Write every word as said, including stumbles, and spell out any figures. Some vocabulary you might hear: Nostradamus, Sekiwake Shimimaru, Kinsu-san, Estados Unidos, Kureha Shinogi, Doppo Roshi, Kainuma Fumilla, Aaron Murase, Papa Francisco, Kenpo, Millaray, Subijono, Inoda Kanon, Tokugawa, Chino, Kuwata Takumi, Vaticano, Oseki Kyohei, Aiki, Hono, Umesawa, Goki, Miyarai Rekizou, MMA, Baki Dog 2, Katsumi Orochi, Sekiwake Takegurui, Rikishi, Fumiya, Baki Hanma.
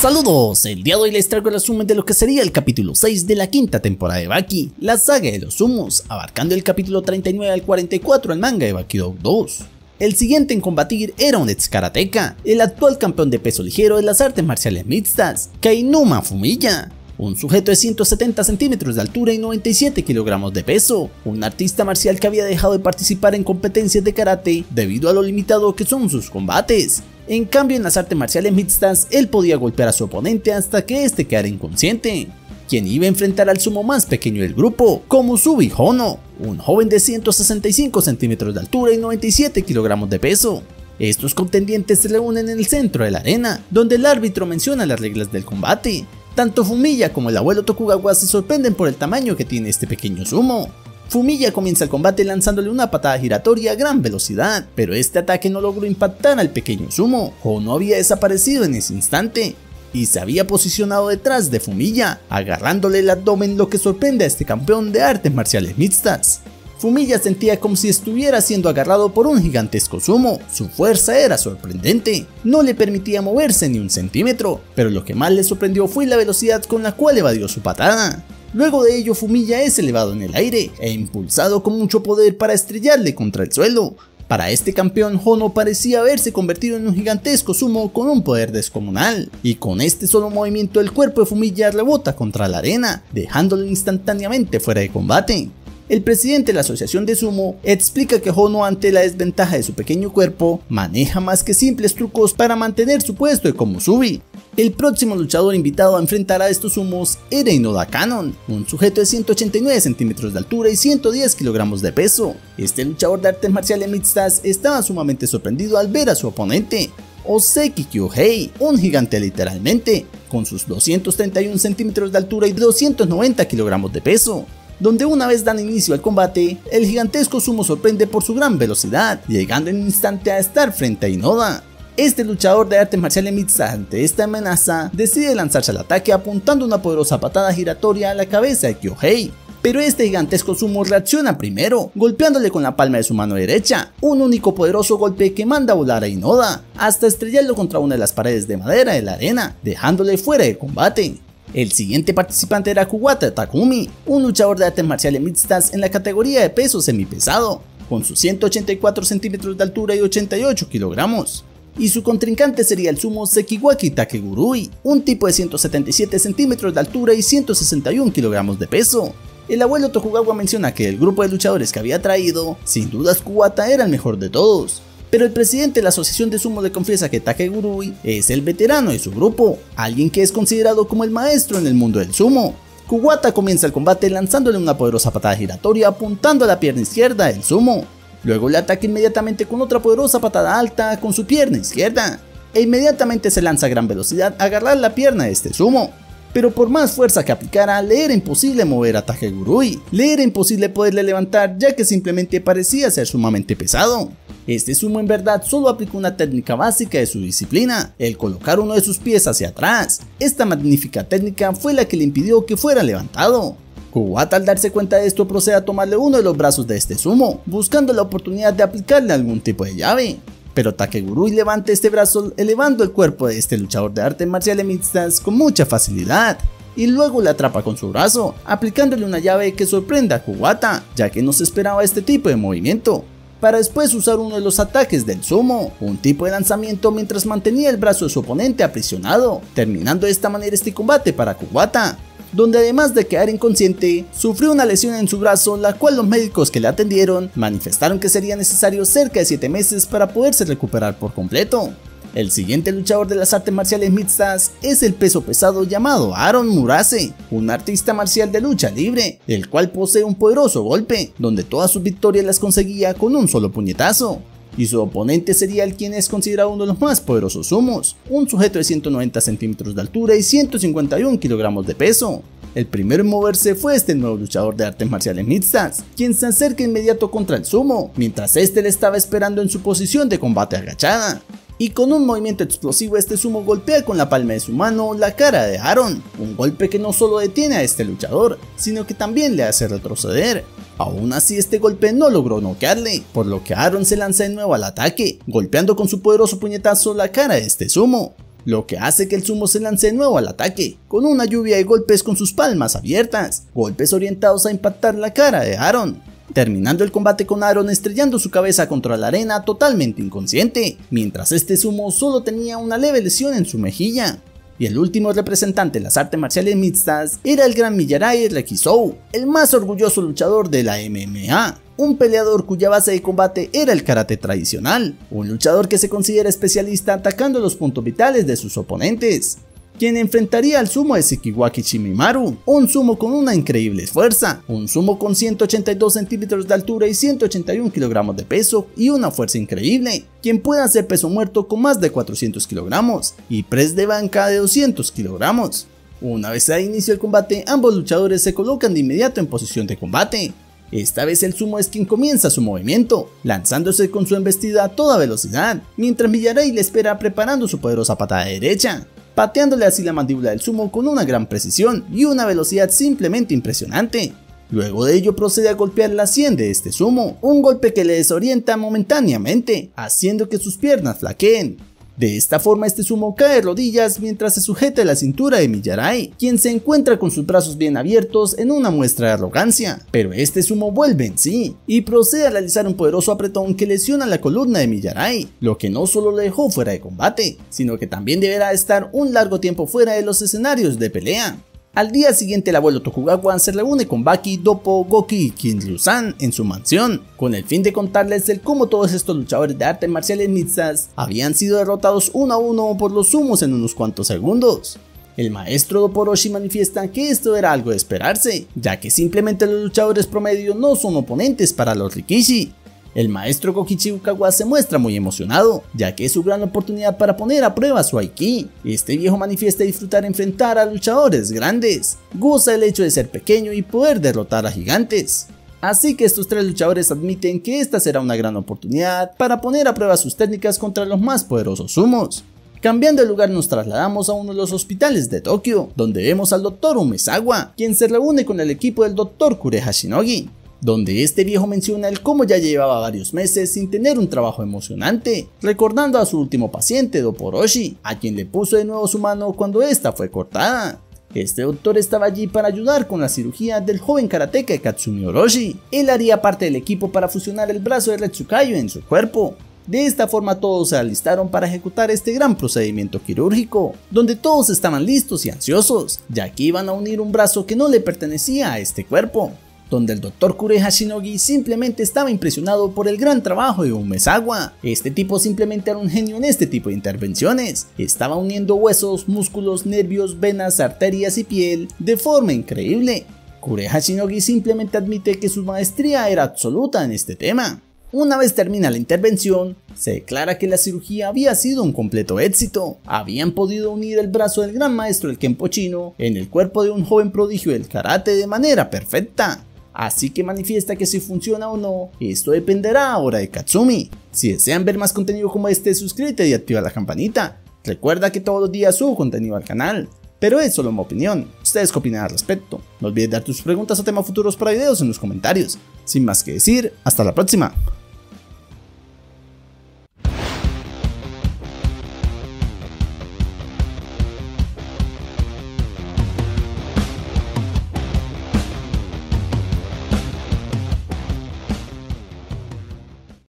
Saludos, el día de hoy les traigo el resumen de lo que sería el capítulo seis de la quinta temporada de Baki, la saga de los humos, abarcando el capítulo treinta y nueve al cuarenta y cuatro del manga de Baki Dog dos. El siguiente en combatir era un ex karateka, el actual campeón de peso ligero de las artes marciales mixtas, Kainuma Fumilla, un sujeto de ciento setenta centímetros de altura y noventa y siete kilogramos de peso, un artista marcial que había dejado de participar en competencias de karate debido a lo limitado que son sus combates. En cambio, en las artes marciales mixtas, él podía golpear a su oponente hasta que este quedara inconsciente, quien iba a enfrentar al sumo más pequeño del grupo, como Subijono, un joven de ciento sesenta y cinco centímetros de altura y noventa y siete kilogramos de peso. Estos contendientes se reúnen en el centro de la arena, donde el árbitro menciona las reglas del combate. Tanto Fumiya como el abuelo Tokugawa se sorprenden por el tamaño que tiene este pequeño sumo. Fumiya comienza el combate lanzándole una patada giratoria a gran velocidad, pero este ataque no logró impactar al pequeño sumo. Hono había desaparecido en ese instante y se había posicionado detrás de Fumiya, agarrándole el abdomen, lo que sorprende a este campeón de artes marciales mixtas. Fumiya sentía como si estuviera siendo agarrado por un gigantesco sumo, su fuerza era sorprendente, no le permitía moverse ni un centímetro, pero lo que más le sorprendió fue la velocidad con la cual evadió su patada. Luego de ello, Fumiya es elevado en el aire e impulsado con mucho poder para estrellarle contra el suelo. Para este campeón, Hono parecía haberse convertido en un gigantesco sumo con un poder descomunal, y con este solo movimiento el cuerpo de Fumiya rebota contra la arena, dejándolo instantáneamente fuera de combate. El presidente de la asociación de sumo explica que Hono, ante la desventaja de su pequeño cuerpo, maneja más que simples trucos para mantener su puesto de como Subi. El próximo luchador invitado a enfrentar a estos humos era Inoda Kanon, un sujeto de ciento ochenta y nueve centímetros de altura y ciento diez kilogramos de peso. Este luchador de artes marciales mixtas estaba sumamente sorprendido al ver a su oponente, Oseki Kyohei, un gigante literalmente, con sus doscientos treinta y uno centímetros de altura y doscientos noventa kilogramos de peso. Donde una vez dan inicio al combate, el gigantesco sumo sorprende por su gran velocidad, llegando en un instante a estar frente a Inoda. Este luchador de artes marciales mixtas, ante esta amenaza, decide lanzarse al ataque apuntando una poderosa patada giratoria a la cabeza de Kyohei, pero este gigantesco sumo reacciona primero, golpeándole con la palma de su mano derecha, un único poderoso golpe que manda a volar a Inoda, hasta estrellarlo contra una de las paredes de madera de la arena, dejándole fuera de combate. El siguiente participante era Kuwata Takumi, un luchador de artes marciales mixtas en la categoría de peso semipesado, con sus ciento ochenta y cuatro centímetros de altura y ochenta y ocho kilogramos. Y su contrincante sería el sumo Sekiwake Takegurui, un tipo de ciento setenta y siete centímetros de altura y ciento sesenta y uno kilogramos de peso. El abuelo Tokugawa menciona que del grupo de luchadores que había traído, sin dudas Kuwata era el mejor de todos. Pero el presidente de la asociación de sumo le confiesa que Takegurui es el veterano de su grupo, alguien que es considerado como el maestro en el mundo del sumo. Kuwata comienza el combate lanzándole una poderosa patada giratoria apuntando a la pierna izquierda del sumo. Luego le ataca inmediatamente con otra poderosa patada alta con su pierna izquierda, e inmediatamente se lanza a gran velocidad a agarrar la pierna de este sumo. Pero por más fuerza que aplicara, le era imposible mover a Takegurui, le era imposible poderle levantar, ya que simplemente parecía ser sumamente pesado. Este sumo en verdad solo aplicó una técnica básica de su disciplina, el colocar uno de sus pies hacia atrás. Esta magnífica técnica fue la que le impidió que fuera levantado. Kuwata, al darse cuenta de esto, procede a tomarle uno de los brazos de este sumo, buscando la oportunidad de aplicarle algún tipo de llave. Pero Takegurui levanta este brazo, elevando el cuerpo de este luchador de artes marciales mixtas con mucha facilidad, y luego le atrapa con su brazo, aplicándole una llave que sorprende a Kuwata, ya que no se esperaba este tipo de movimiento, para después usar uno de los ataques del sumo, un tipo de lanzamiento mientras mantenía el brazo de su oponente aprisionado, terminando de esta manera este combate para Kuwata, donde además de quedar inconsciente, sufrió una lesión en su brazo, la cual los médicos que le atendieron manifestaron que sería necesario cerca de siete meses para poderse recuperar por completo. El siguiente luchador de las artes marciales mixtas es el peso pesado llamado Aaron Murase, un artista marcial de lucha libre, el cual posee un poderoso golpe, donde todas sus victorias las conseguía con un solo puñetazo, y su oponente sería el quien es considerado uno de los más poderosos sumos, un sujeto de ciento noventa centímetros de altura y ciento cincuenta y uno kilogramos de peso. El primero en moverse fue este nuevo luchador de artes marciales mixtas, quien se acerca inmediato contra el sumo, mientras este le estaba esperando en su posición de combate agachada, y con un movimiento explosivo este sumo golpea con la palma de su mano la cara de Aaron, un golpe que no solo detiene a este luchador, sino que también le hace retroceder. Aún así, este golpe no logró noquearle, por lo que Aaron se lanza de nuevo al ataque, golpeando con su poderoso puñetazo la cara de este sumo. lo que hace que el sumo se lance de nuevo al ataque, con una lluvia de golpes con sus palmas abiertas, golpes orientados a impactar la cara de Aaron, terminando el combate con Aaron estrellando su cabeza contra la arena totalmente inconsciente, mientras este sumo solo tenía una leve lesión en su mejilla. Y el último representante de las artes marciales mixtas era el gran Miyarai Rekizou, el más orgulloso luchador de la M M A, un peleador cuya base de combate era el karate tradicional, un luchador que se considera especialista atacando los puntos vitales de sus oponentes, quien enfrentaría al sumo de Sekiwake Shimimaru, un sumo con una increíble fuerza, un sumo con ciento ochenta y dos centímetros de altura y ciento ochenta y uno kilogramos de peso y una fuerza increíble, quien puede hacer peso muerto con más de cuatrocientos kilogramos y press de banca de doscientos kilogramos. Una vez da inicio el combate, ambos luchadores se colocan de inmediato en posición de combate. Esta vez el sumo es quien comienza su movimiento, lanzándose con su embestida a toda velocidad, mientras Millaray le espera preparando su poderosa patada derecha, pateándole así la mandíbula del sumo con una gran precisión y una velocidad simplemente impresionante. Luego de ello procede a golpear la sien de este sumo, un golpe que le desorienta momentáneamente, haciendo que sus piernas flaqueen. De esta forma este sumo cae de rodillas mientras se sujeta a la cintura de Millaray, quien se encuentra con sus brazos bien abiertos en una muestra de arrogancia, pero este sumo vuelve en sí y procede a realizar un poderoso apretón que lesiona la columna de Millaray, lo que no solo lo dejó fuera de combate, sino que también deberá estar un largo tiempo fuera de los escenarios de pelea. Al día siguiente el abuelo Tokugawa se reúne con Baki, Doppo, Goki y Kinsu-san en su mansión, con el fin de contarles el cómo todos estos luchadores de artes marciales mixtas habían sido derrotados uno a uno por los sumos en unos cuantos segundos. El maestro Doppo Roshi manifiesta que esto era algo de esperarse, ya que simplemente los luchadores promedio no son oponentes para los Rikishi. El maestro Kokichi Bukawa se muestra muy emocionado, ya que es su gran oportunidad para poner a prueba su Aiki. Este viejo manifiesta disfrutar enfrentar a luchadores grandes, goza el hecho de ser pequeño y poder derrotar a gigantes. Así que estos tres luchadores admiten que esta será una gran oportunidad para poner a prueba sus técnicas contra los más poderosos sumos. Cambiando de lugar nos trasladamos a uno de los hospitales de Tokio, donde vemos al doctor Umesawa, quien se reúne con el equipo del doctor Kureha Shinogi, donde este viejo menciona el cómo ya llevaba varios meses sin tener un trabajo emocionante, recordando a su último paciente Doppo Roshi, a quien le puso de nuevo su mano cuando esta fue cortada. Este doctor estaba allí para ayudar con la cirugía del joven karateka Katsumi Orochi. Él haría parte del equipo para fusionar el brazo de Retsukaiyo en su cuerpo. De esta forma todos se alistaron para ejecutar este gran procedimiento quirúrgico, donde todos estaban listos y ansiosos, ya que iban a unir un brazo que no le pertenecía a este cuerpo, donde el doctor Kureha Shinogi simplemente estaba impresionado por el gran trabajo de Umesawa. Este tipo simplemente era un genio en este tipo de intervenciones, estaba uniendo huesos, músculos, nervios, venas, arterias y piel de forma increíble. Kureha Shinogi simplemente admite que su maestría era absoluta en este tema. Una vez termina la intervención, se declara que la cirugía había sido un completo éxito. Habían podido unir el brazo del gran maestro del Kenpo chino en el cuerpo de un joven prodigio del karate de manera perfecta. Así que manifiesta que si funciona o no, esto dependerá ahora de Katsumi. Si desean ver más contenido como este, suscríbete y activa la campanita. Recuerda que todos los días subo contenido al canal, pero es solo mi opinión. ¿Ustedes qué opinan al respecto? No olvides dar tus preguntas o temas futuros para videos en los comentarios. Sin más que decir, hasta la próxima.